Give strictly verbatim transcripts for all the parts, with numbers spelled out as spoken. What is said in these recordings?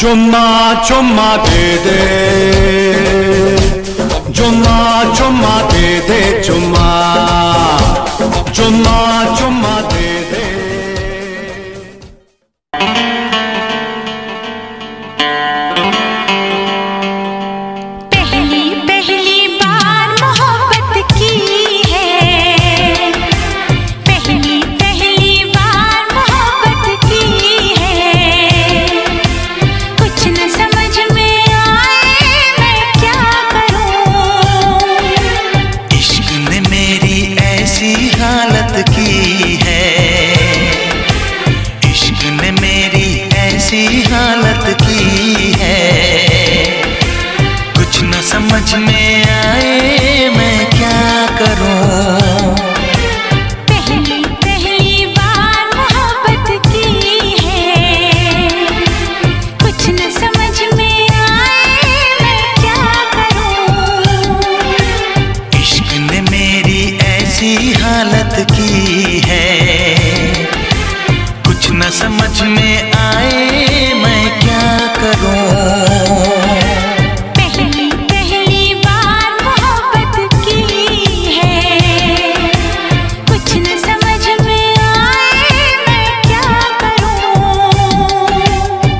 चुम्मा चुम्मा दे दे, चुम्मा चुम्मा दे दे, चुम्मा चुम्मा चुम्मा दे दे। पहली पहली बार मोहब्बत की है, पहली पहली बार मोहब्बत की है। कुछ न समझ में आए मैं क्या करूं, इश्क ने मेरी ऐसी हालत की है, इश्क ने मेरी ऐसी हालत की है। कुछ न समझ में आए मैं क्या करूं। पहली पहली बार मोहब्बत की है, कुछ न समझ में आए मैं क्या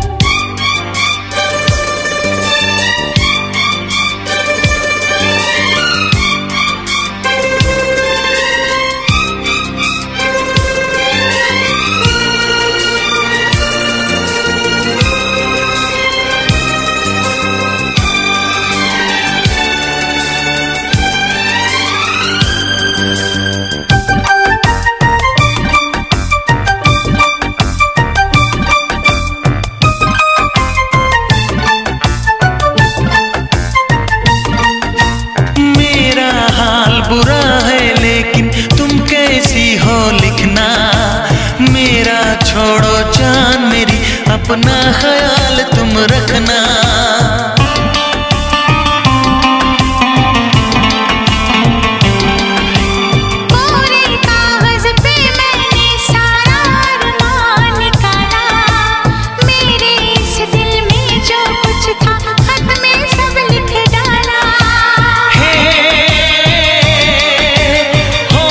करूं। इश्क ने मेरी ऐसी हालत की है, कुछ न समझ में आए मैं क्या करूं। पहली पहली बार मोहब्बत की है, कुछ न समझ में आए मैं क्या करूं। मेरा हाल बुरा है लेकिन तुम कैसी हो लिखना, मेरा छोड़ो जान मेरी अपना ख्याल तुम रखना। पूरे कागज पे मैंने सारा अरमान निकाला, मेरे इस दिल में जो कुछ था खत में सब लिख डाला। हे हो,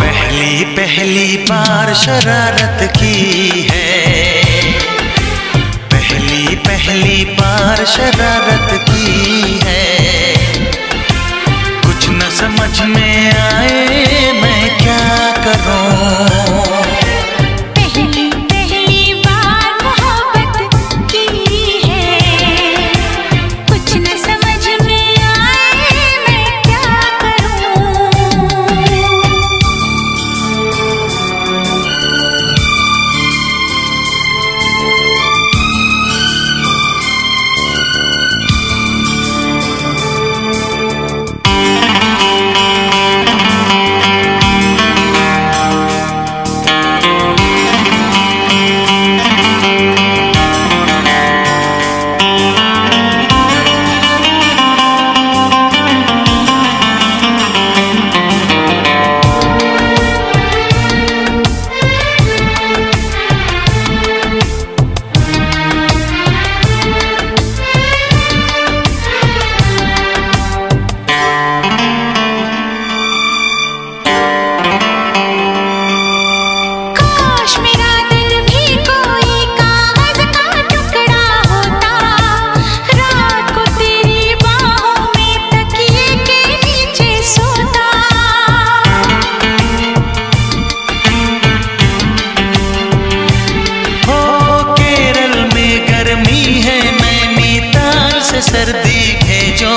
पहली पहली बार शरारत की है, पहली पहली बार शरारत की है। कुछ न समझ में आए मैं क्या करूं। पहली पहली बार मोहब्बत की है, कुछ न समझ में आए मैं क्या करूं। काश मेरा दिल भी कोई कागज का टुकड़ा होता, रात को तेरी बाहों में तकिए के नीचे सोता। हो केरल में गर्मी है, मैं नीताल से सर्दी भेजो,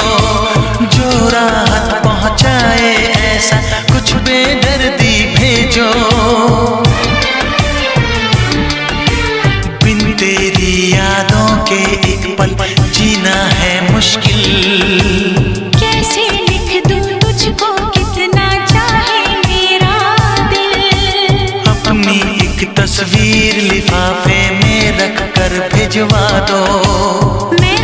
जो राहत पहुंचाए ऐसा कुछ बेदर्दी भेजो। बिन तेरी यादों के एक पल जीना है मुश्किल, कैसे लिख दूं तुझको कितना चाहे मेरा दिल। अपनी एक तस्वीर लिफाफे में रख कर भिजवा दो, मैं